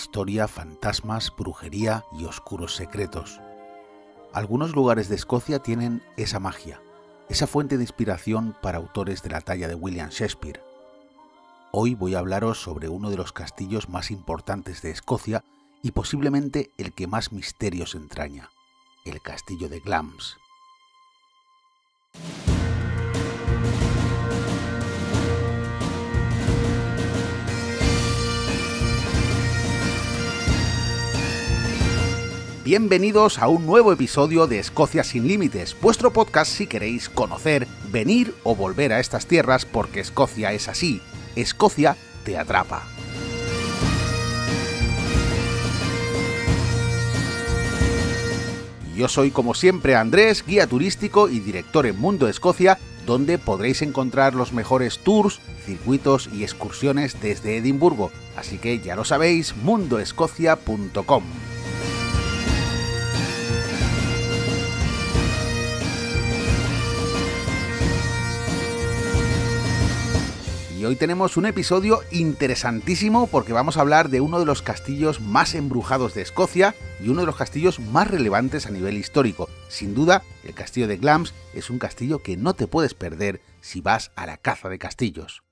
historia, fantasmas, brujería y oscuros secretos. Algunos lugares de Escocia tienen esa magia, esa fuente de inspiración para autores de la talla de William Shakespeare. Hoy voy a hablaros sobre uno de los castillos más importantes de Escocia y posiblemente el que más misterios entraña, el castillo de Glamis. Bienvenidos a un nuevo episodio de Escocia sin límites, vuestro podcast si queréis conocer, venir o volver a estas tierras porque Escocia es así, Escocia te atrapa. Yo soy como siempre Andrés, guía turístico y director en Mundo Escocia, donde podréis encontrar los mejores tours, circuitos y excursiones desde Edimburgo, así que ya lo sabéis, mundoescocia.com. Y hoy tenemos un episodio interesantísimo porque vamos a hablar de uno de los castillos más embrujados de Escocia y uno de los castillos más relevantes a nivel histórico. Sin duda, el castillo de Glamis es un castillo que no te puedes perder si vas a la caza de castillos.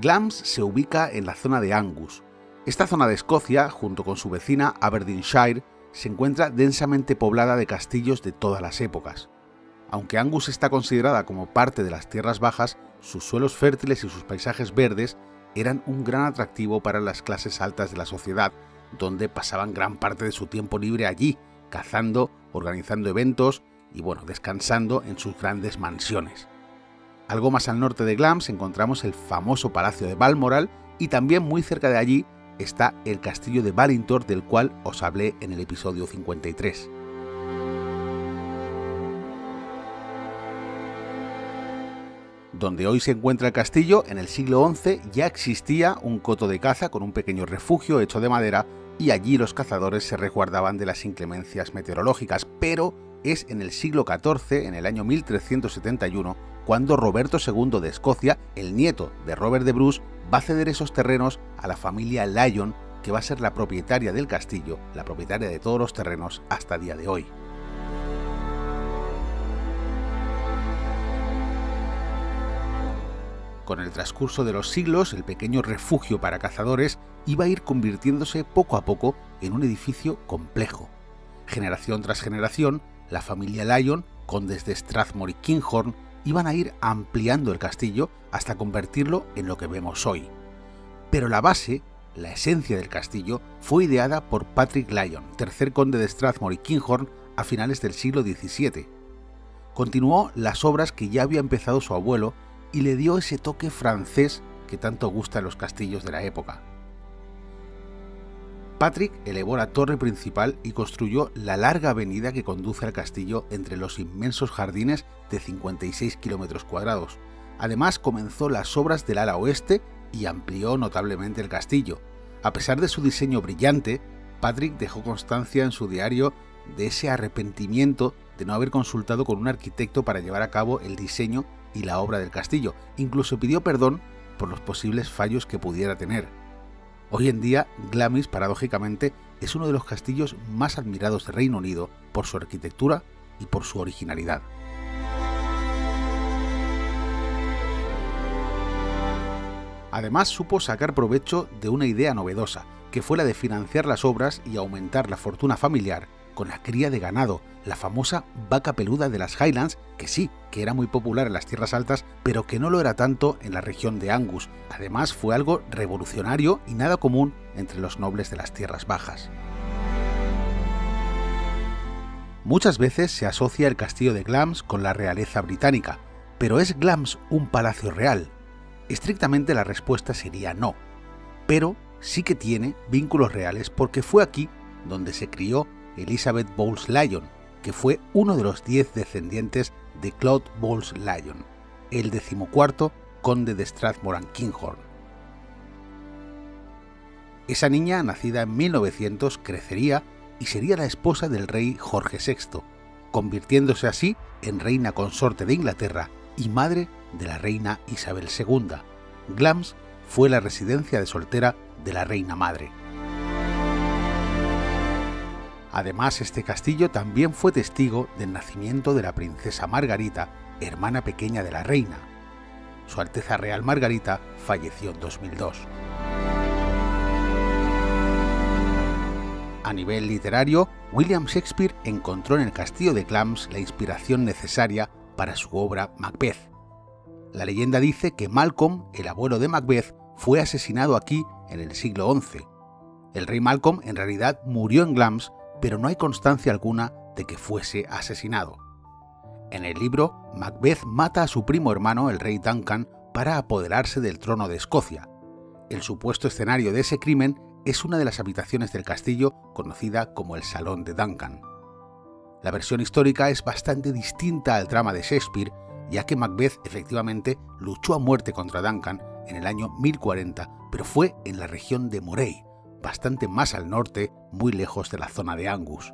Glamis se ubica en la zona de Angus. Esta zona de Escocia, junto con su vecina Aberdeenshire, se encuentra densamente poblada de castillos de todas las épocas. Aunque Angus está considerada como parte de las tierras bajas, sus suelos fértiles y sus paisajes verdes eran un gran atractivo para las clases altas de la sociedad, donde pasaban gran parte de su tiempo libre allí, cazando, organizando eventos y, descansando en sus grandes mansiones. Algo más al norte de Glamis encontramos el famoso palacio de Balmoral y también muy cerca de allí está el castillo de Ballintour, del cual os hablé en el episodio 53. Donde hoy se encuentra el castillo, en el siglo XI ya existía un coto de caza con un pequeño refugio hecho de madera y allí los cazadores se resguardaban de las inclemencias meteorológicas, pero es en el siglo XIV, en el año 1371, cuando Roberto II de Escocia, el nieto de Robert de Bruce, va a ceder esos terrenos a la familia Lyon, que va a ser la propietaria del castillo, la propietaria de todos los terrenos hasta el día de hoy. Con el transcurso de los siglos, el pequeño refugio para cazadores iba a ir convirtiéndose poco a poco en un edificio complejo. Generación tras generación, la familia Lyon, condes de Strathmore y Kinghorn, iban a ir ampliando el castillo hasta convertirlo en lo que vemos hoy. Pero la base, la esencia del castillo, fue ideada por Patrick Lyon, tercer conde de Strathmore y Kinghorn, a finales del siglo XVII. Continuó las obras que ya había empezado su abuelo y le dio ese toque francés que tanto gusta en los castillos de la época. Patrick elevó la torre principal y construyó la larga avenida que conduce al castillo entre los inmensos jardines de 56 kilómetros cuadrados. Además, comenzó las obras del ala oeste y amplió notablemente el castillo. A pesar de su diseño brillante, Patrick dejó constancia en su diario de ese arrepentimiento de no haber consultado con un arquitecto para llevar a cabo el diseño y la obra del castillo. Incluso pidió perdón por los posibles fallos que pudiera tener. Hoy en día, Glamis, paradójicamente, es uno de los castillos más admirados del Reino Unido por su arquitectura y por su originalidad. Además, supo sacar provecho de una idea novedosa, que fue la de financiar las obras y aumentar la fortuna familiar con la cría de ganado, la famosa vaca peluda de las Highlands, que sí, que era muy popular en las tierras altas, pero que no lo era tanto en la región de Angus. Además, fue algo revolucionario y nada común entre los nobles de las tierras bajas. Muchas veces se asocia el castillo de Glamis con la realeza británica, pero ¿es Glamis un palacio real? Estrictamente la respuesta sería no, pero sí que tiene vínculos reales porque fue aquí donde se crió Elizabeth Bowes-Lyon, que fue uno de los 10 descendientes de Claude Bowes-Lyon, el 14º conde de Strathmore and Kinghorn. Esa niña, nacida en 1900, crecería y sería la esposa del rey Jorge VI, convirtiéndose así en reina consorte de Inglaterra y madre de la reina Isabel II. Glamis fue la residencia de soltera de la reina madre. Además, este castillo también fue testigo del nacimiento de la princesa Margarita, hermana pequeña de la reina. Su Alteza Real Margarita falleció en 2002. A nivel literario, William Shakespeare encontró en el castillo de Glamis la inspiración necesaria para su obra Macbeth. La leyenda dice que Malcolm, el abuelo de Macbeth, fue asesinado aquí en el siglo XI. El rey Malcolm en realidad murió en Glamis, pero no hay constancia alguna de que fuese asesinado. En el libro, Macbeth mata a su primo hermano, el rey Duncan, para apoderarse del trono de Escocia. El supuesto escenario de ese crimen es una de las habitaciones del castillo conocida como el Salón de Duncan. La versión histórica es bastante distinta al drama de Shakespeare, ya que Macbeth efectivamente luchó a muerte contra Duncan en el año 1040, pero fue en la región de Moray, bastante más al norte, muy lejos de la zona de Angus.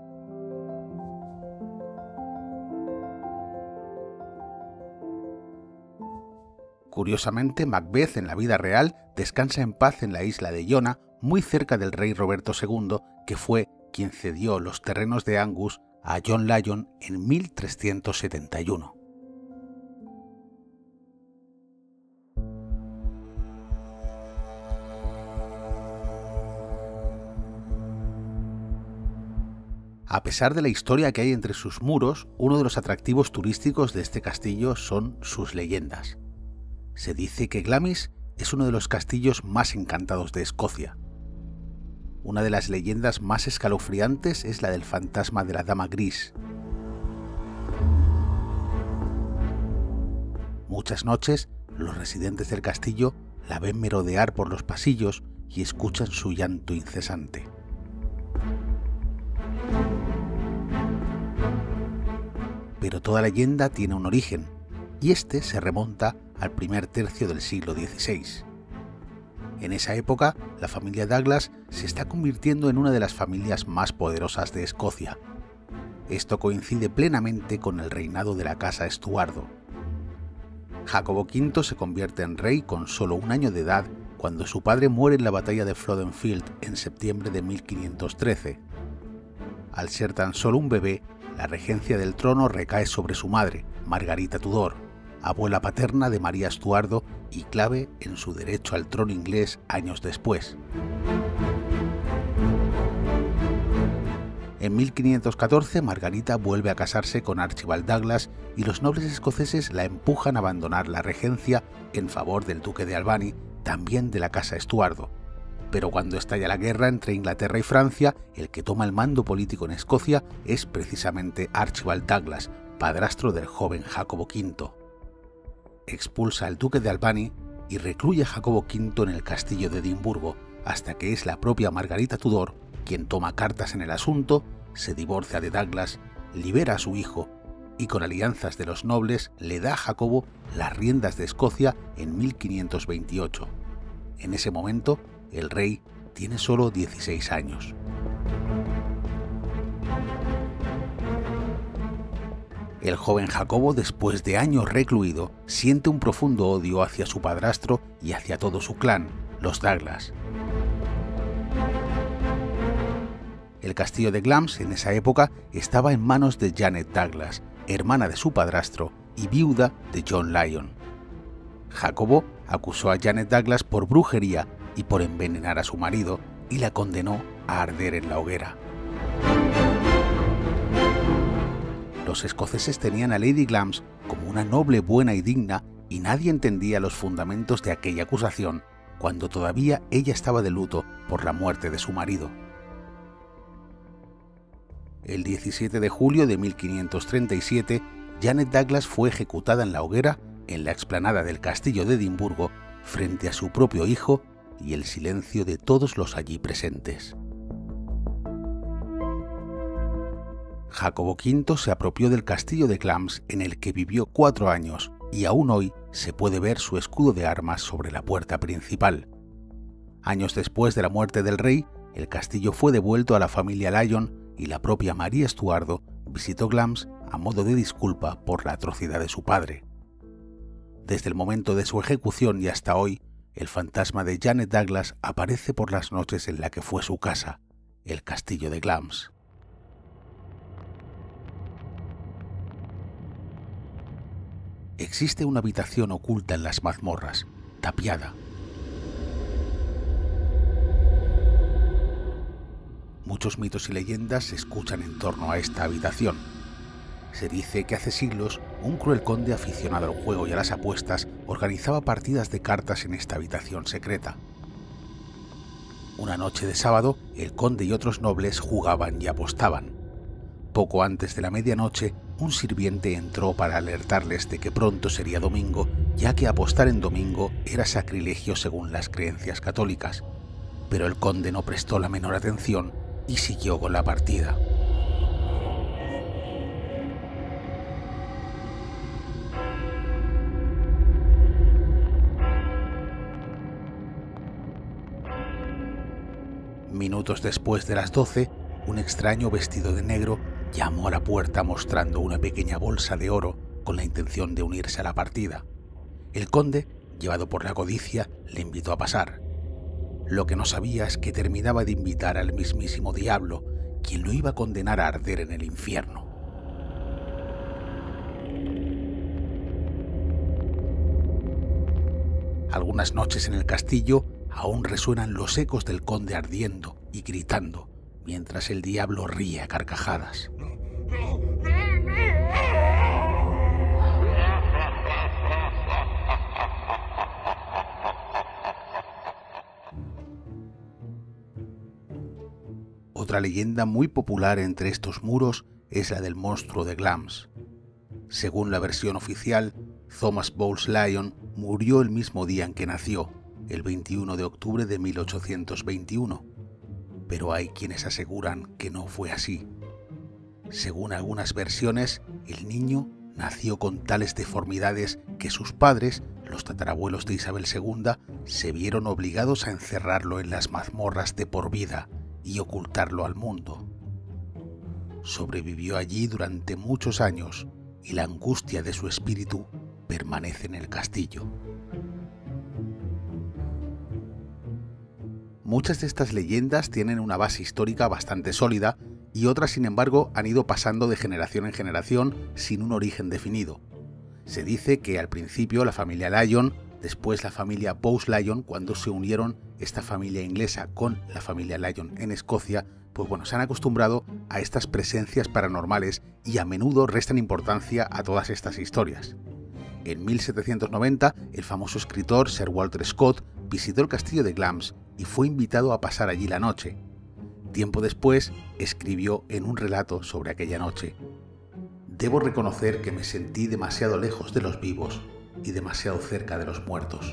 Curiosamente, Macbeth en la vida real descansa en paz en la isla de Iona, muy cerca del rey Roberto II, que fue quien cedió los terrenos de Angus a John Lyon en 1371. A pesar de la historia que hay entre sus muros, uno de los atractivos turísticos de este castillo son sus leyendas. Se dice que Glamis es uno de los castillos más encantados de Escocia. Una de las leyendas más escalofriantes es la del fantasma de la Dama Gris. Muchas noches, los residentes del castillo la ven merodear por los pasillos y escuchan su llanto incesante. Pero toda leyenda tiene un origen, y este se remonta al primer tercio del siglo XVI. En esa época, la familia Douglas se está convirtiendo en una de las familias más poderosas de Escocia. Esto coincide plenamente con el reinado de la casa Estuardo. Jacobo V se convierte en rey con solo un año de edad cuando su padre muere en la batalla de Flodden Field en septiembre de 1513. Al ser tan solo un bebé, la regencia del trono recae sobre su madre, Margarita Tudor, abuela paterna de María Estuardo y clave en su derecho al trono inglés años después. En 1514, Margarita vuelve a casarse con Archibald Douglas y los nobles escoceses la empujan a abandonar la regencia en favor del duque de Albany, también de la casa Estuardo. Pero cuando estalla la guerra entre Inglaterra y Francia, el que toma el mando político en Escocia es precisamente Archibald Douglas, padrastro del joven Jacobo V. Expulsa al duque de Albany y recluye a Jacobo V en el castillo de Edimburgo, hasta que es la propia Margarita Tudor quien toma cartas en el asunto, se divorcia de Douglas, libera a su hijo y con alianzas de los nobles le da a Jacobo las riendas de Escocia en 1528. En ese momento, el rey tiene solo 16 años. El joven Jacobo, después de años recluido, siente un profundo odio hacia su padrastro y hacia todo su clan, los Douglas. El castillo de Glamis en esa época estaba en manos de Janet Douglas, hermana de su padrastro y viuda de John Lyon. Jacobo acusó a Janet Douglas por brujería y por envenenar a su marido, y la condenó a arder en la hoguera. Los escoceses tenían a Lady Glamis como una noble buena y digna, y nadie entendía los fundamentos de aquella acusación, cuando todavía ella estaba de luto por la muerte de su marido. El 17 de julio de 1537, Janet Douglas fue ejecutada en la hoguera, en la explanada del castillo de Edimburgo, frente a su propio hijo, y el silencio de todos los allí presentes. Jacobo V se apropió del castillo de Glamis, en el que vivió 4 años, y aún hoy se puede ver su escudo de armas sobre la puerta principal. Años después de la muerte del rey, el castillo fue devuelto a la familia Lyon y la propia María Estuardo visitó Glamis a modo de disculpa por la atrocidad de su padre. Desde el momento de su ejecución y hasta hoy, el fantasma de Janet Douglas aparece por las noches en la que fue su casa, el castillo de Glamis. Existe una habitación oculta en las mazmorras, tapiada. Muchos mitos y leyendas se escuchan en torno a esta habitación. Se dice que hace siglos, un cruel conde aficionado al juego y a las apuestas organizaba partidas de cartas en esta habitación secreta. Una noche de sábado, el conde y otros nobles jugaban y apostaban. Poco antes de la medianoche, un sirviente entró para alertarles de que pronto sería domingo, ya que apostar en domingo era sacrilegio según las creencias católicas. Pero el conde no prestó la menor atención y siguió con la partida. Minutos después de las 12, un extraño vestido de negro llamó a la puerta mostrando una pequeña bolsa de oro con la intención de unirse a la partida. El conde, llevado por la codicia, le invitó a pasar. Lo que no sabía es que terminaba de invitar al mismísimo diablo, quien lo iba a condenar a arder en el infierno. Algunas noches en el castillo aún resuenan los ecos del conde ardiendo y gritando, mientras el diablo ríe a carcajadas. Otra leyenda muy popular entre estos muros es la del monstruo de Glamis. Según la versión oficial, Thomas Bowes-Lyon murió el mismo día en que nació, el 21 de octubre de 1821. Pero hay quienes aseguran que no fue así. Según algunas versiones, el niño nació con tales deformidades que sus padres, los tatarabuelos de Isabel II, se vieron obligados a encerrarlo en las mazmorras de por vida y ocultarlo al mundo. Sobrevivió allí durante muchos años y la angustia de su espíritu permanece en el castillo. Muchas de estas leyendas tienen una base histórica bastante sólida y otras, sin embargo, han ido pasando de generación en generación sin un origen definido. Se dice que al principio la familia Lyon, después la familia Bowes-Lyon, cuando se unieron esta familia inglesa con la familia Lyon en Escocia, pues bueno, se han acostumbrado a estas presencias paranormales y a menudo restan importancia a todas estas historias. En 1790, el famoso escritor Sir Walter Scott visitó el castillo de Glamis y fue invitado a pasar allí la noche. Tiempo después, escribió en un relato sobre aquella noche: «Debo reconocer que me sentí demasiado lejos de los vivos y demasiado cerca de los muertos».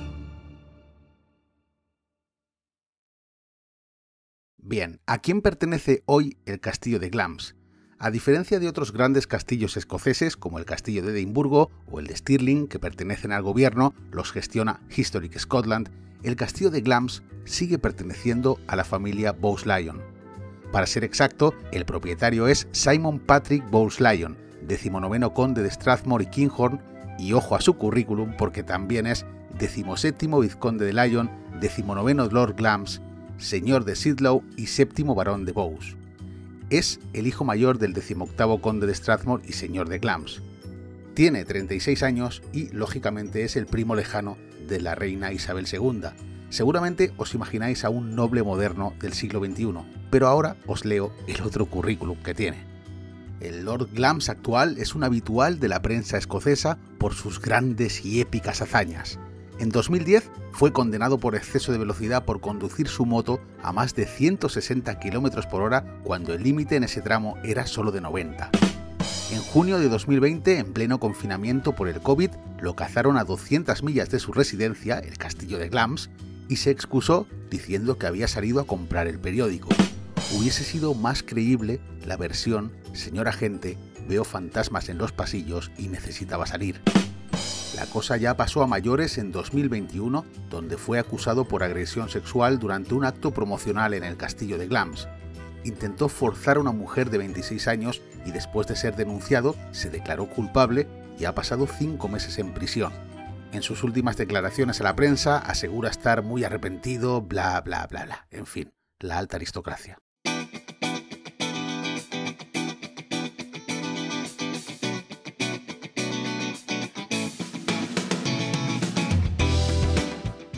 Bien, ¿a quién pertenece hoy el castillo de Glamis? A diferencia de otros grandes castillos escoceses, como el castillo de Edimburgo o el de Stirling, que pertenecen al gobierno, los gestiona Historic Scotland, el castillo de Glamis sigue perteneciendo a la familia Bowes-Lyon. Para ser exacto, el propietario es Simon Patrick Bowes-Lyon, 19º conde de Strathmore y Kinghorn, y ojo a su currículum porque también es 17º vizconde de Lyon, 19º Lord Glamis, señor de Sidlow y 7º barón de Bowes. Es el hijo mayor del 18º conde de Strathmore y señor de Glamis. Tiene 36 años y, lógicamente, es el primo lejano de la reina Isabel II. Seguramente os imagináis a un noble moderno del siglo XXI, pero ahora os leo el otro currículum que tiene. El Lord Glamis actual es un habitual de la prensa escocesa por sus grandes y épicas hazañas. En 2010 fue condenado por exceso de velocidad por conducir su moto a más de 160 km por hora cuando el límite en ese tramo era solo de 90. En junio de 2020, en pleno confinamiento por el COVID, lo cazaron a 200 millas de su residencia, el castillo de Glamis, y se excusó diciendo que había salido a comprar el periódico. Hubiese sido más creíble la versión «Señor agente, veo fantasmas en los pasillos y necesitaba salir». La cosa ya pasó a mayores en 2021, donde fue acusado por agresión sexual durante un acto promocional en el castillo de Glamis. Intentó forzar a una mujer de 26 años y después de ser denunciado, se declaró culpable y ha pasado 5 meses en prisión. En sus últimas declaraciones a la prensa asegura estar muy arrepentido, bla, bla, bla, bla. En fin, la alta aristocracia.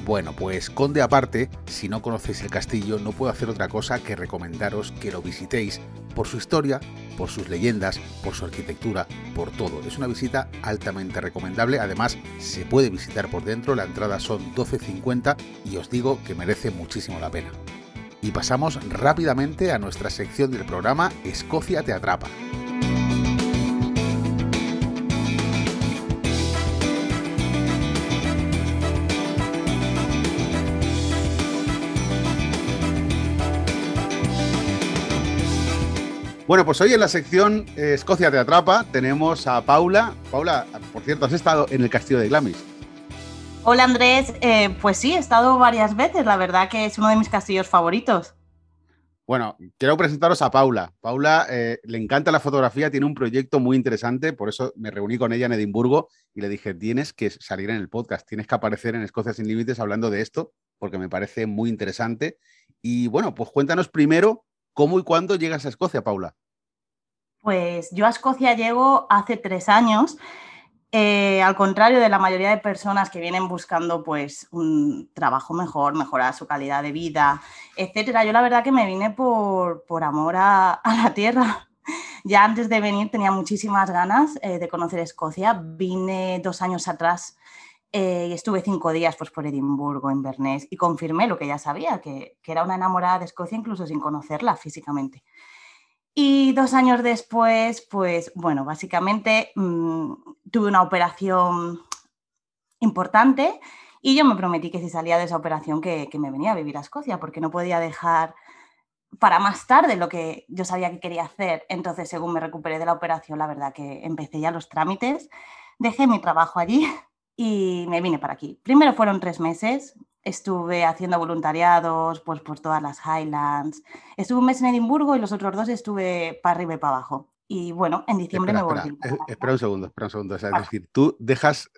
Bueno, pues conde aparte, si no conocéis el castillo, no puedo hacer otra cosa que recomendaros que lo visitéis por su historia, por sus leyendas, por su arquitectura, por todo. Es una visita altamente recomendable, además se puede visitar por dentro, la entrada son 12,50 y os digo que merece muchísimo la pena. Y pasamos rápidamente a nuestra sección del programa Escocia te atrapa. Bueno, pues hoy en la sección Escocia te atrapa tenemos a Paula. Paula, por cierto, has estado en el castillo de Glamis. Hola Andrés, pues sí, he estado varias veces, la verdad que es uno de mis castillos favoritos. Bueno, quiero presentaros a Paula. Paula le encanta la fotografía, tiene un proyecto muy interesante, por eso me reuní con ella en Edimburgo y le dije, tienes que salir en el podcast, tienes que aparecer en Escocia sin límites hablando de esto, porque me parece muy interesante. Y bueno, pues cuéntanos primero, ¿cómo y cuándo llegas a Escocia, Paula? Pues yo a Escocia llego hace 3 años, al contrario de la mayoría de personas que vienen buscando pues, un trabajo mejor, mejorar su calidad de vida, etcétera. Yo la verdad que me vine por amor a la tierra. Ya antes de venir tenía muchísimas ganas de conocer Escocia. Vine 2 años atrás y estuve 5 días pues, por Edimburgo, Inverness, y confirmé lo que ya sabía, que era una enamorada de Escocia incluso sin conocerla físicamente. Y 2 años después, pues bueno, básicamente tuve una operación importante y yo me prometí que si salía de esa operación que me venía a vivir a Escocia, porque no podía dejar para más tarde lo que yo sabía que quería hacer. Entonces, según me recuperé de la operación, la verdad que empecé ya los trámites, dejé mi trabajo allí y me vine para aquí. Primero fueron 3 meses, estuve haciendo voluntariados pues, por todas las Highlands. Estuve 1 mes en Edimburgo y los otros 2 estuve para arriba y para abajo. Y bueno, en diciembre me volví. Espera un segundo. O sea, es decir, ¿tú dejas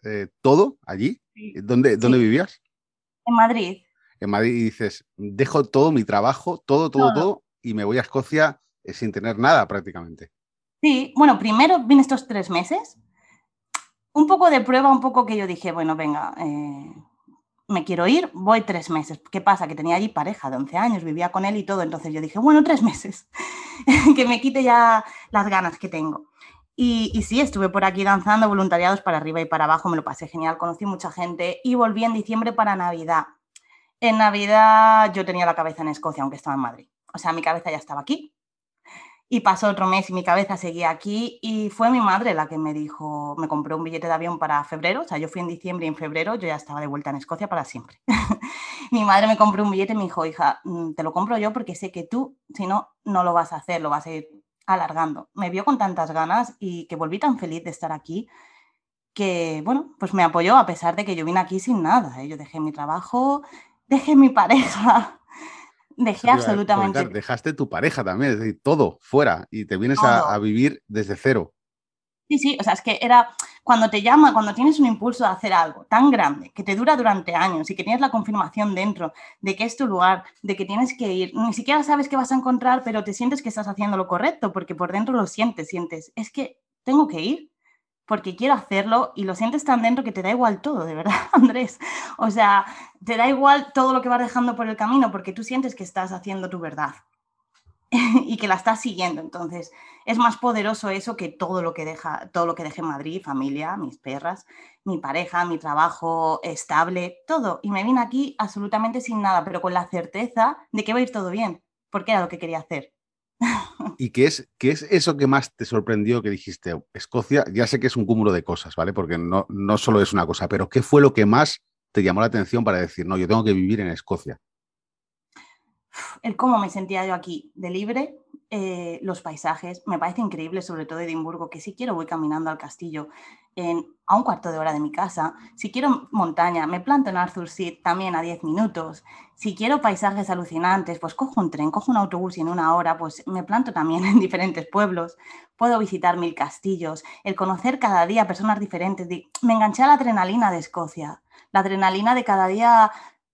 todo allí? Sí. ¿Dónde vivías? En Madrid. En Madrid y dices, dejo todo mi trabajo, todo, y me voy a Escocia sin tener nada prácticamente. Sí, bueno, primero vine estos 3 meses. Un poco de prueba, un poco que yo dije, bueno, venga, me quiero ir, voy 3 meses. ¿Qué pasa? Que tenía allí pareja de 11 años, vivía con él y todo. Entonces yo dije, bueno, 3 meses, que me quite ya las ganas que tengo. Y sí, estuve por aquí danzando voluntariados para arriba y para abajo, me lo pasé genial, conocí mucha gente y volví en diciembre para Navidad. En Navidad yo tenía la cabeza en Escocia, aunque estaba en Madrid. O sea, mi cabeza ya estaba aquí. Y pasó otro mes y mi cabeza seguía aquí y fue mi madre la que me dijo, me compró un billete de avión para febrero, o sea, yo fui en diciembre y en febrero yo ya estaba de vuelta en Escocia para siempre. Mi madre me compró un billete y me dijo, hija, te lo compro yo porque sé que tú, si no, no lo vas a hacer, lo vas a ir alargando. Me vio con tantas ganas y que volví tan feliz de estar aquí que, bueno, pues me apoyó a pesar de que yo vine aquí sin nada, ¿eh? Yo dejé mi trabajo, dejé mi pareja. Dejé absolutamente. Comentar, dejaste tu pareja también, es decir, todo fuera y te vienes a vivir desde cero. Sí, o sea, es que era cuando te llama, cuando tienes un impulso de hacer algo tan grande que te dura durante años y que tienes la confirmación dentro de que es tu lugar, de que tienes que ir, ni siquiera sabes qué vas a encontrar, pero te sientes que estás haciendo lo correcto porque por dentro lo sientes, es que tengo que ir porque quiero hacerlo y lo sientes tan dentro que te da igual todo, de verdad, Andrés. O sea, te da igual todo lo que vas dejando por el camino porque tú sientes que estás haciendo tu verdad y que la estás siguiendo. Entonces, es más poderoso eso que todo lo que dejé en Madrid, familia, mis perras, mi pareja, mi trabajo estable, todo. Y me vine aquí absolutamente sin nada, pero con la certeza de que va a ir todo bien, porque era lo que quería hacer. ¿Y qué es eso que más te sorprendió que dijiste? Escocia, ya sé que es un cúmulo de cosas, ¿vale? Porque no solo es una cosa, pero ¿qué fue lo que más te llamó la atención para decir, no, yo tengo que vivir en Escocia? el cómo me sentía yo aquí de libre, los paisajes, me parece increíble, sobre todo Edimburgo, que si quiero voy caminando al castillo a un cuarto de hora de mi casa, si quiero montaña, me planto en Arthur's Seat también a 10 minutos, si quiero paisajes alucinantes, pues cojo un tren, cojo un autobús y en una hora pues me planto también en diferentes pueblos, puedo visitar 1000 castillos, el conocer cada día personas diferentes, me enganché a la adrenalina de Escocia, la adrenalina de cada día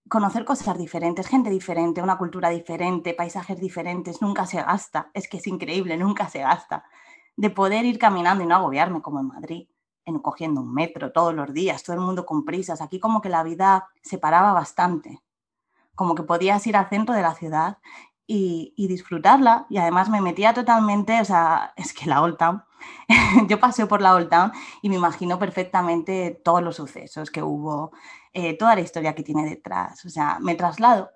conocer cosas diferentes, gente diferente, una cultura diferente, paisajes diferentes, nunca se gasta, es que es increíble, nunca se gasta, de poder ir caminando y no agobiarme como en Madrid, cogiendo un metro todos los días, todo el mundo con prisas, aquí como que la vida se paraba bastante, como que podías ir al centro de la ciudad y disfrutarla, y además me metía totalmente, o sea, es que la Old Town, yo pasé por la Old Town y me imagino perfectamente todos los sucesos que hubo, toda la historia que tiene detrás, o sea, me traslado.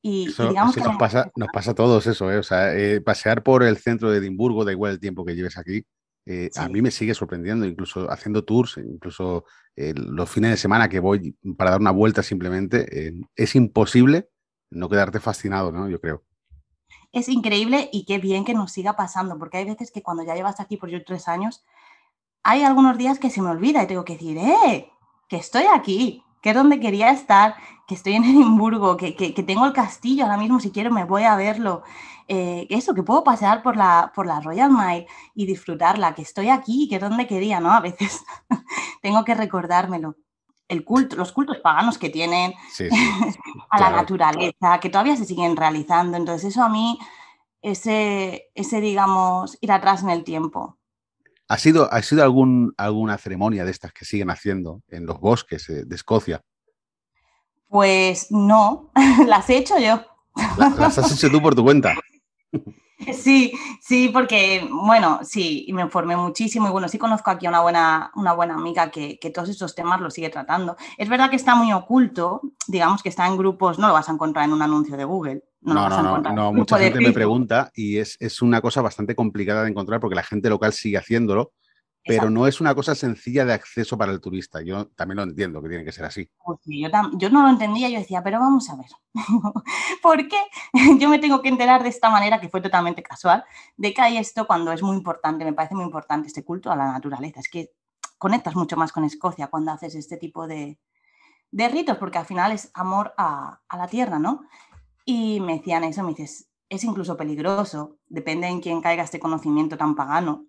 Y digamos que nos pasa a todos eso, o sea, pasear por el centro de Edimburgo, da igual el tiempo que lleves aquí, sí. A mí me sigue sorprendiendo, incluso haciendo tours, incluso los fines de semana que voy para dar una vuelta simplemente, es imposible no quedarte fascinado, ¿no? Yo creo. Es increíble y qué bien que nos siga pasando, porque hay veces que cuando ya llevas aquí por yo 3 años, hay algunos días que se me olvida y tengo que decir, que estoy aquí, que es donde quería estar, que estoy en Edimburgo, que tengo el castillo ahora mismo, si quiero me voy a verlo, eso, que puedo pasear por la Royal Mile y disfrutarla, que estoy aquí, que es donde quería, ¿no? A veces tengo que recordármelo. Los cultos paganos que tienen, sí, a la naturaleza, que todavía se siguen realizando. Entonces eso a mí, ese digamos, ir atrás en el tiempo. ¿Ha sido alguna ceremonia de estas que siguen haciendo en los bosques de Escocia? Pues no, las he hecho yo. ¿Las has hecho tú por tu cuenta? Sí, porque, bueno, sí, me informé muchísimo y bueno, sí conozco aquí a una buena amiga que todos estos temas los sigue tratando. Es verdad que está muy oculto, digamos que está en grupos, no lo vas a encontrar en un anuncio de Google. No, mucha gente me pregunta y es una cosa bastante complicada de encontrar porque la gente local sigue haciéndolo, pero no es una cosa sencilla de acceso para el turista. Yo también lo entiendo que tiene que ser así. Pues sí, yo no lo entendía, yo decía, pero vamos a ver, ¿por qué yo me tengo que enterar de esta manera, que fue totalmente casual, de que hay esto cuando es muy importante? Me parece muy importante este culto a la naturaleza. Es que conectas mucho más con Escocia cuando haces este tipo de ritos, porque al final es amor a la tierra, ¿no? Y me decían eso, me dices, es incluso peligroso, depende en quién caiga este conocimiento tan pagano.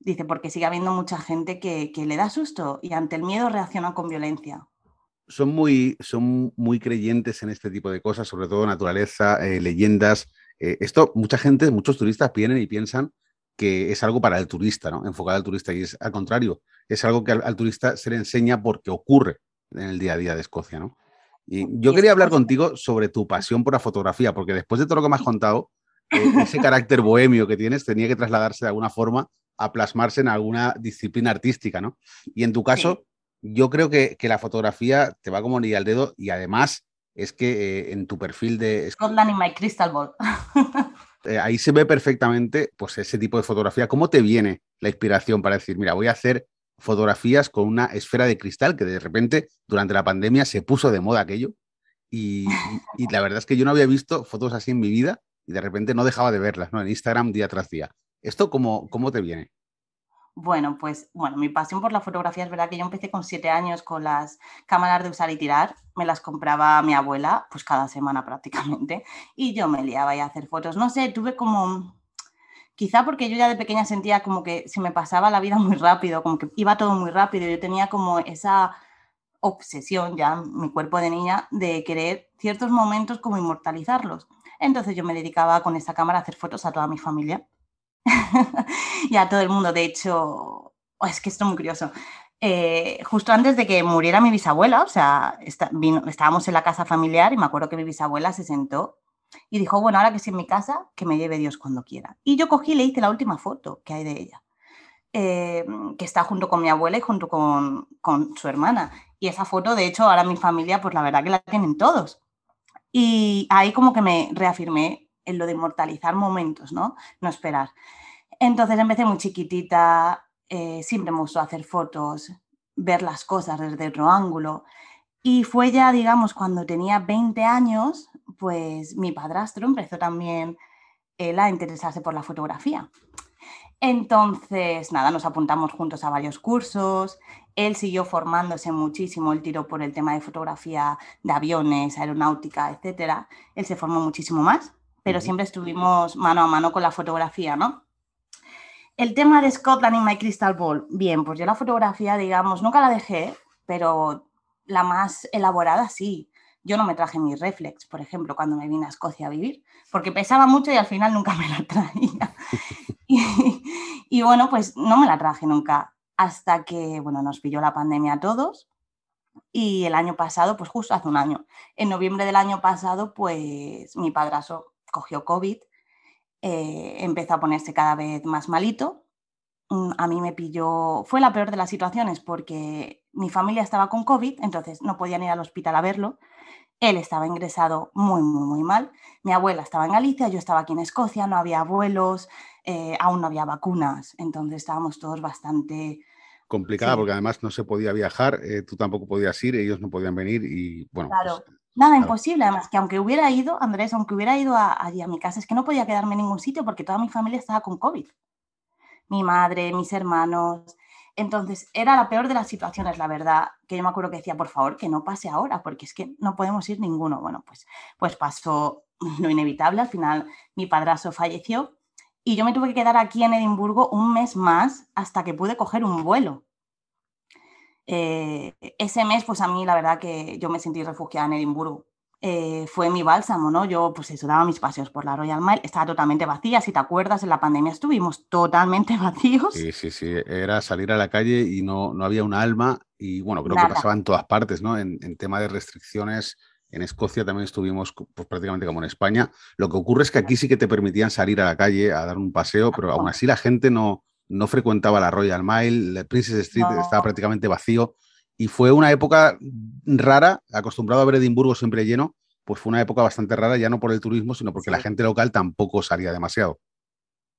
Dice, porque sigue habiendo mucha gente que le da susto y ante el miedo reacciona con violencia. Son muy creyentes en este tipo de cosas, sobre todo naturaleza, leyendas. Esto mucha gente, muchos turistas vienen y piensan que es algo para el turista, ¿no? Enfocado al turista, y es al contrario, es algo que al turista se le enseña porque ocurre en el día a día de Escocia, ¿no? Y yo quería hablar contigo sobre tu pasión por la fotografía, porque después de todo lo que me has contado, ese carácter bohemio que tienes tenía que trasladarse de alguna forma a plasmarse en alguna disciplina artística, ¿no? Y en tu caso, yo creo que la fotografía te va como ni al dedo, y además es que en tu perfil de... Scotland in my crystal ball. Ahí se ve perfectamente pues, ese tipo de fotografía. ¿Cómo te viene la inspiración para decir, mira, voy a hacer fotografías con una esfera de cristal, que de repente durante la pandemia se puso de moda aquello y la verdad es que yo no había visto fotos así en mi vida y de repente no dejaba de verlas, ¿no? En Instagram día tras día. ¿Esto cómo te viene? Bueno, pues bueno, mi pasión por la fotografía es verdad que yo empecé con 7 años con las cámaras de usar y tirar, me las compraba mi abuela pues cada semana prácticamente y yo me liaba a hacer fotos, no sé, tuve como... Quizá porque yo ya de pequeña sentía como que se me pasaba la vida muy rápido, como que iba todo muy rápido. Yo tenía como esa obsesión ya, mi cuerpo de niña, de querer ciertos momentos como inmortalizarlos. Entonces yo me dedicaba con esta cámara a hacer fotos a toda mi familia y a todo el mundo. De hecho, es que esto es muy curioso. Justo antes de que muriera mi bisabuela, o sea, estábamos en la casa familiar y me acuerdo que mi bisabuela se sentó y dijo, bueno, ahora que estoy en mi casa, que me lleve Dios cuando quiera. Y yo cogí y le hice la última foto que hay de ella, que está junto con mi abuela y junto con su hermana. Y esa foto, de hecho, ahora mi familia, pues la verdad que la tienen todos. Y ahí como que me reafirmé en lo de inmortalizar momentos, ¿no? No esperar. Entonces empecé muy chiquitita, siempre me gustó hacer fotos, ver las cosas desde otro ángulo. Y fue ya, digamos, cuando tenía 20 años... pues mi padrastro empezó también él a interesarse por la fotografía. Entonces, nada, nos apuntamos juntos a varios cursos, él siguió formándose muchísimo, él tiró por el tema de fotografía de aviones, aeronáutica, etcétera. Él se formó muchísimo más, pero siempre estuvimos mano a mano con la fotografía, ¿no? El tema de Scotland in my crystal ball, bien, pues yo la fotografía, digamos, nunca la dejé, pero la más elaborada sí. Yo no me traje mis reflex, por ejemplo, cuando me vine a Escocia a vivir, porque pesaba mucho y al final nunca me la traía. Y bueno, pues no me la traje nunca, hasta que, bueno, nos pilló la pandemia a todos y el año pasado, pues justo hace un año, en noviembre del año pasado, pues mi padrastro cogió COVID, empezó a ponerse cada vez más malito. A mí me pilló, fue la peor de las situaciones porque mi familia estaba con COVID, entonces no podían ir al hospital a verlo. Él estaba ingresado muy, muy, muy mal. Mi abuela estaba en Galicia, yo estaba aquí en Escocia, no había vuelos, aún no había vacunas. Entonces estábamos todos bastante... complicada, sí. Porque además no se podía viajar, tú tampoco podías ir, ellos no podían venir y bueno... Claro, pues, nada, claro. Imposible. Además, que aunque hubiera ido, Andrés, aunque hubiera ido allí a mi casa, es que no podía quedarme en ningún sitio porque toda mi familia estaba con COVID. Mi madre, mis hermanos... Entonces, era la peor de las situaciones, la verdad, que yo me acuerdo que decía, por favor, que no pase ahora, porque es que no podemos ir ninguno. Bueno, pues pasó lo inevitable, al final mi padrastro falleció y yo me tuve que quedar aquí en Edimburgo un mes más hasta que pude coger un vuelo. Ese mes, pues a mí la verdad que yo me sentí refugiada en Edimburgo. Fue mi bálsamo, ¿no? Yo, pues eso, daba mis paseos por la Royal Mile, estaba totalmente vacía, si te acuerdas, en la pandemia estuvimos totalmente vacíos. Sí, era salir a la calle y no había un alma y, bueno, creo nada. Que pasaba en todas partes, ¿no? En tema de restricciones, en Escocia también estuvimos pues, prácticamente como en España. Lo que ocurre es que aquí sí que te permitían salir a la calle a dar un paseo, pero aún así la gente no frecuentaba la Royal Mile, la Princess Street estaba prácticamente vacío. Y fue una época rara, acostumbrado a ver Edimburgo siempre lleno, pues fue una época bastante rara, ya no por el turismo, sino porque la gente local tampoco salía demasiado.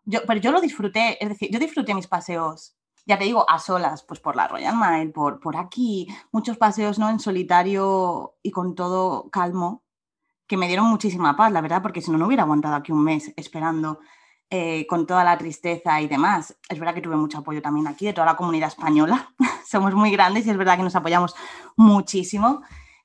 Pero yo lo disfruté, es decir, yo disfruté mis paseos, ya te digo, a solas, pues por la Royal Mile, por aquí, muchos paseos no en solitario y con todo calmo, que me dieron muchísima paz, la verdad, porque si no, no hubiera aguantado aquí un mes esperando... con toda la tristeza y demás. Es verdad que tuve mucho apoyo también aquí de toda la comunidad española. Somos muy grandes y es verdad que nos apoyamos muchísimo,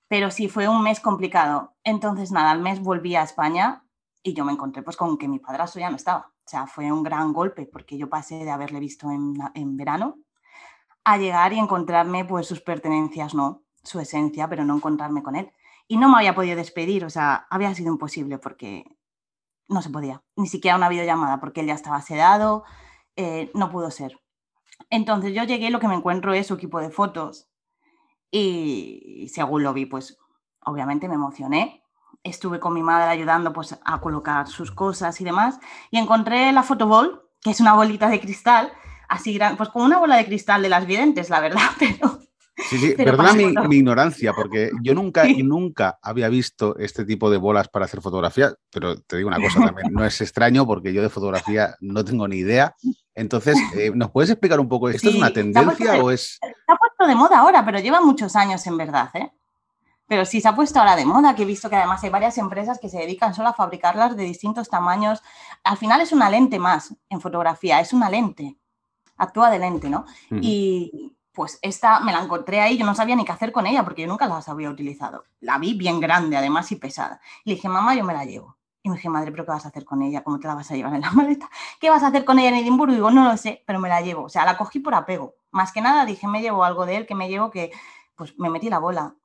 pero sí fue un mes complicado. Entonces, nada, al mes volví a España y yo me encontré pues con que mi padrastro ya no estaba. O sea, fue un gran golpe porque yo pasé de haberle visto en verano a llegar y encontrarme pues sus pertenencias, no, su esencia, pero no encontrarme con él. Y no me había podido despedir, o sea, había sido imposible porque... no se podía, ni siquiera una videollamada, porque él ya estaba sedado, no pudo ser. Entonces yo llegué, lo que me encuentro es su equipo de fotos y según lo vi, pues obviamente me emocioné. Estuve con mi madre ayudando pues, a colocar sus cosas y demás y encontré la fotoball, que es una bolita de cristal, así grande, pues como una bola de cristal de las videntes, la verdad, pero... Sí, perdona mi ignorancia, porque yo nunca había visto este tipo de bolas para hacer fotografía, pero te digo una cosa también, no es extraño porque yo de fotografía no tengo ni idea. Entonces, ¿nos puedes explicar un poco? ¿Esto es una tendencia o es...? Se ha puesto de moda ahora, pero lleva muchos años en verdad, ¿eh? Pero sí, se ha puesto ahora de moda, que he visto que además hay varias empresas que se dedican solo a fabricarlas de distintos tamaños. Al final es una lente más en fotografía, es una lente, actúa de lente, ¿no? Uh-huh. Y... pues esta me la encontré ahí, yo no sabía ni qué hacer con ella porque yo nunca las había utilizado. La vi bien grande, además, y pesada. Le dije, mamá, yo me la llevo. Y me dije, madre, ¿pero qué vas a hacer con ella? ¿Cómo te la vas a llevar en la maleta? ¿Qué vas a hacer con ella en Edimburgo? Y digo, no lo sé, pero me la llevo. O sea, la cogí por apego. Más que nada dije, me llevo algo de él, que me llevo que... pues me metí la bola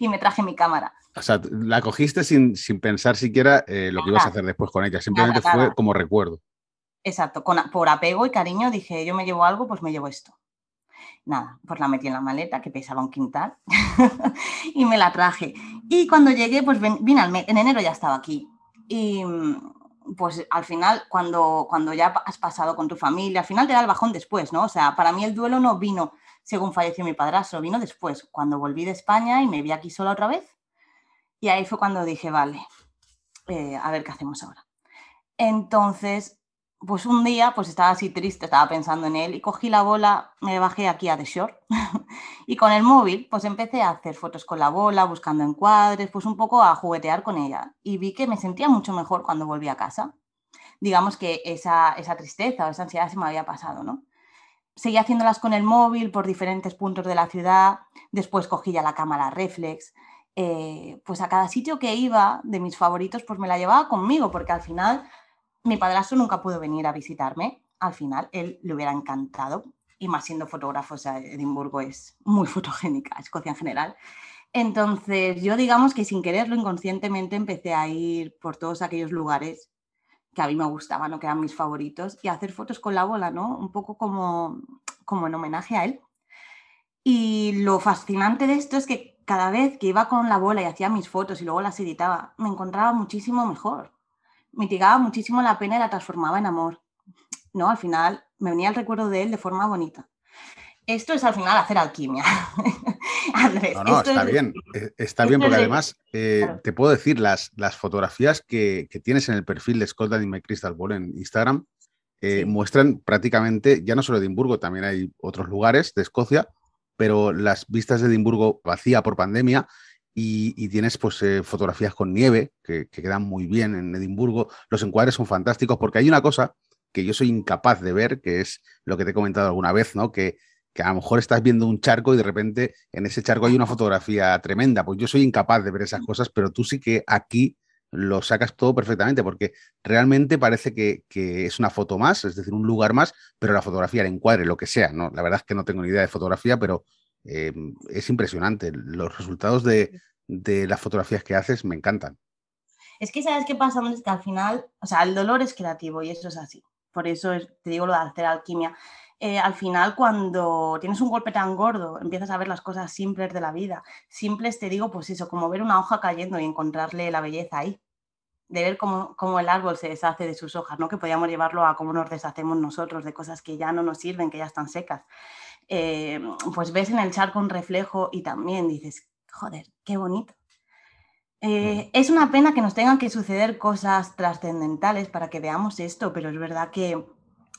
y me traje mi cámara. O sea, la cogiste sin pensar siquiera lo que ibas a hacer después con ella. Simplemente fue como recuerdo. Exacto, por apego y cariño dije, yo me llevo algo, pues me llevo esto. Nada, pues la metí en la maleta, que pesaba un quintal, y me la traje. Y cuando llegué, pues vine en enero ya estaba aquí. Y pues al final, cuando ya has pasado con tu familia, al final te da el bajón después, ¿no? O sea, para mí el duelo no vino según falleció mi padrastro, vino después, cuando volví de España y me vi aquí sola otra vez. Y ahí fue cuando dije, vale, a ver qué hacemos ahora. Entonces... pues un día pues estaba así triste, estaba pensando en él y cogí la bola, me bajé aquí a The Shore y con el móvil pues empecé a hacer fotos con la bola, buscando encuadres, pues un poco a juguetear con ella y vi que me sentía mucho mejor cuando volví a casa. Digamos que esa tristeza o esa ansiedad se me había pasado, ¿no? Seguí haciéndolas con el móvil por diferentes puntos de la ciudad, después cogí ya la cámara réflex, pues a cada sitio que iba de mis favoritos pues me la llevaba conmigo porque al final... Mi padrastro nunca pudo venir a visitarme, al final él le hubiera encantado, y más siendo fotógrafo, o sea, Edimburgo es muy fotogénica, Escocia en general. Entonces yo digamos que sin quererlo, inconscientemente, empecé a ir por todos aquellos lugares que a mí me gustaban o que eran mis favoritos y a hacer fotos con la bola, ¿no? Un poco como en homenaje a él. Y lo fascinante de esto es que cada vez que iba con la bola y hacía mis fotos y luego las editaba, me encontraba muchísimo mejor. Mitigaba muchísimo la pena y la transformaba en amor, ¿no? Al final me venía el recuerdo de él de forma bonita. Esto es al final hacer alquimia. Andrés, no, está bien porque además claro. Te puedo decir las fotografías que tienes en el perfil de Scotland in my crystal ball en Instagram sí. Muestran prácticamente, ya no solo Edimburgo, también hay otros lugares de Escocia, pero las vistas de Edimburgo vacía por pandemia. Y tienes pues fotografías con nieve que quedan muy bien en Edimburgo. Los encuadres son fantásticos porque hay una cosa que yo soy incapaz de ver, que es lo que te he comentado alguna vez, ¿no? Que a lo mejor estás viendo un charco y de repente en ese charco hay una fotografía tremenda. Pues yo soy incapaz de ver esas cosas, pero tú sí que aquí lo sacas todo perfectamente porque realmente parece que es una foto más, es decir, un lugar más, pero la fotografía, el encuadre, lo que sea, ¿no? La verdad es que no tengo ni idea de fotografía, pero... es impresionante, los resultados de las fotografías que haces me encantan. Es que ¿sabes qué pasa? Es que al final, o sea, el dolor es creativo y eso es así, por eso te digo lo de hacer alquimia. Al final cuando tienes un golpe tan gordo empiezas a ver las cosas simples de la vida, simples te digo pues eso, como ver una hoja cayendo y encontrarle la belleza ahí, de ver cómo el árbol se deshace de sus hojas, ¿no? Que podíamos llevarlo a cómo nos deshacemos nosotros de cosas que ya no nos sirven, que ya están secas. Pues ves en el charco un reflejo y también dices, joder, qué bonito. Es una pena que nos tengan que suceder cosas trascendentales para que veamos esto, pero es verdad que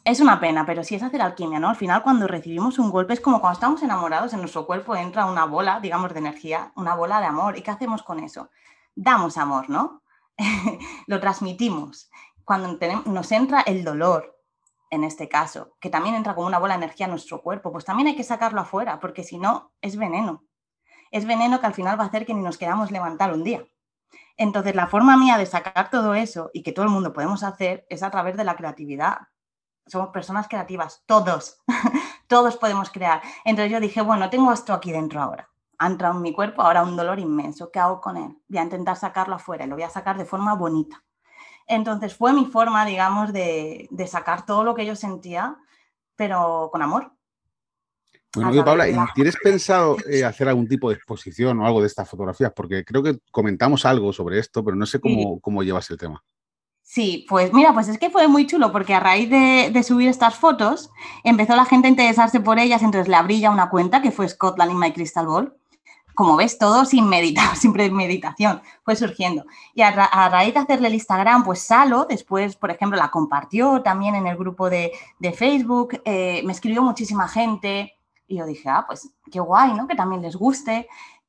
es una pena, pero sí es hacer alquimia, ¿no? Al final cuando recibimos un golpe es como cuando estamos enamorados, en nuestro cuerpo entra una bola, digamos, de energía, una bola de amor. ¿Y qué hacemos con eso? Damos amor, ¿no? Lo transmitimos. Cuando nos entra el dolor, en este caso, que también entra como una bola de energía a nuestro cuerpo, pues también hay que sacarlo afuera, porque si no, es veneno. Es veneno que al final va a hacer que ni nos queramos levantar un día. Entonces, la forma mía de sacar todo eso y que todo el mundo podemos hacer es a través de la creatividad. Somos personas creativas, todos. Todos podemos crear. Entonces yo dije, bueno, tengo esto aquí dentro ahora. Ha entrado en mi cuerpo ahora un dolor inmenso. ¿Qué hago con él? Voy a intentar sacarlo afuera y lo voy a sacar de forma bonita. Entonces fue mi forma, digamos, de sacar todo lo que yo sentía, pero con amor. Bueno, oye, Paula, ¿y tienes pensado hacer algún tipo de exposición o algo de estas fotografías? Porque creo que comentamos algo sobre esto, pero no sé cómo llevas el tema. Sí, pues mira, pues es que fue muy chulo, porque a raíz de subir estas fotos, empezó la gente a interesarse por ellas, entonces le abrí ya una cuenta que fue Scotland in my crystal ball. Como ves, todo sin premeditación, fue surgiendo. Y a raíz de hacerle el Instagram, pues Salo, después, por ejemplo, la compartió también en el grupo de Facebook, me escribió muchísima gente y yo dije, ah, pues qué guay, ¿no? Que también les guste.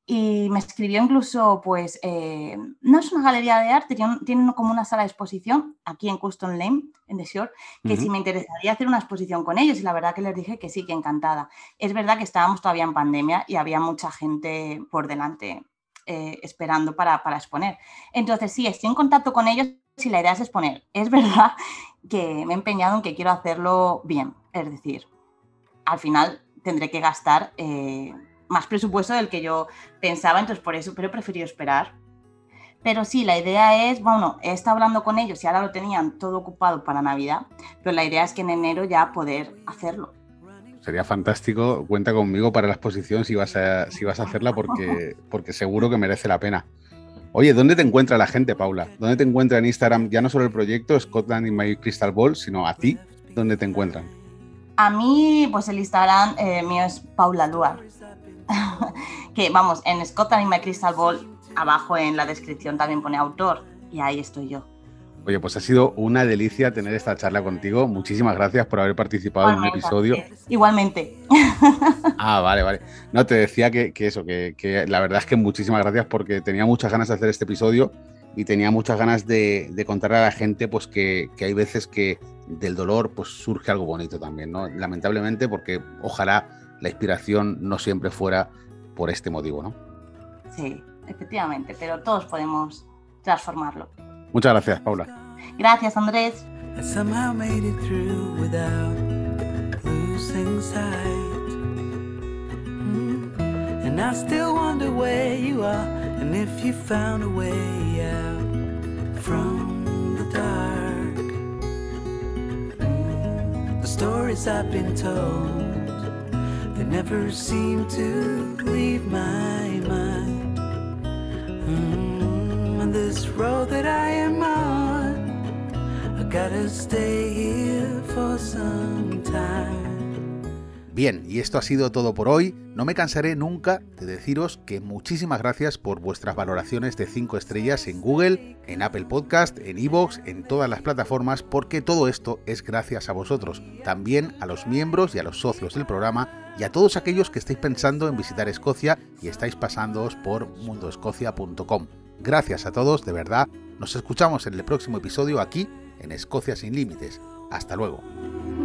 Y me escribió incluso, pues, no es una galería de arte, tienen como una sala de exposición aquí en Custom Lane, en The Shore, que si me interesaría hacer una exposición con ellos y la verdad que les dije que sí, que encantada. Es verdad que estábamos todavía en pandemia y había mucha gente por delante esperando para exponer. Entonces sí, estoy en contacto con ellos y la idea es exponer. Es verdad que me he empeñado en que quiero hacerlo bien, es decir, al final tendré que gastar... más presupuesto del que yo pensaba, entonces por eso, pero he preferido esperar. Pero sí, la idea es, bueno, he estado hablando con ellos y ahora lo tenían todo ocupado para Navidad, pero la idea es que en enero ya poder hacerlo. Sería fantástico, cuenta conmigo para la exposición si vas a hacerla porque seguro que merece la pena. Oye, ¿dónde te encuentra la gente, Paula? ¿Dónde te encuentra en Instagram? Ya no solo el proyecto Scotland in my crystal ball, sino a ti, ¿dónde te encuentran? A mí, pues el Instagram mío es Paula Duar. Que vamos, en Scotland in my crystal ball abajo en la descripción también pone autor y ahí estoy yo. Oye, pues ha sido una delicia tener esta charla contigo. Muchísimas gracias por haber participado en un episodio. Igualmente. Ah, vale, vale. No, te decía que la verdad es que muchísimas gracias porque tenía muchas ganas de hacer este episodio y tenía muchas ganas de contarle a la gente pues que hay veces que del dolor pues surge algo bonito también, ¿no? Lamentablemente, porque ojalá la inspiración no siempre fuera por este motivo, ¿no? Sí, efectivamente, pero todos podemos transformarlo. Muchas gracias, Paula. Gracias, Andrés. And I still wonder where you are and if you found a way out from the dark. The stories I've been told, they never seem to leave my mind. On this road that I am on, I gotta stay here for some time. Bien, y esto ha sido todo por hoy. No me cansaré nunca de deciros que muchísimas gracias por vuestras valoraciones de 5 estrellas en Google, en Apple Podcast, en iVoox, en todas las plataformas, porque todo esto es gracias a vosotros, también a los miembros y a los socios del programa y a todos aquellos que estáis pensando en visitar Escocia y estáis pasándoos por mundoescocia.com. Gracias a todos, de verdad. Nos escuchamos en el próximo episodio aquí en Escocia sin límites. Hasta luego.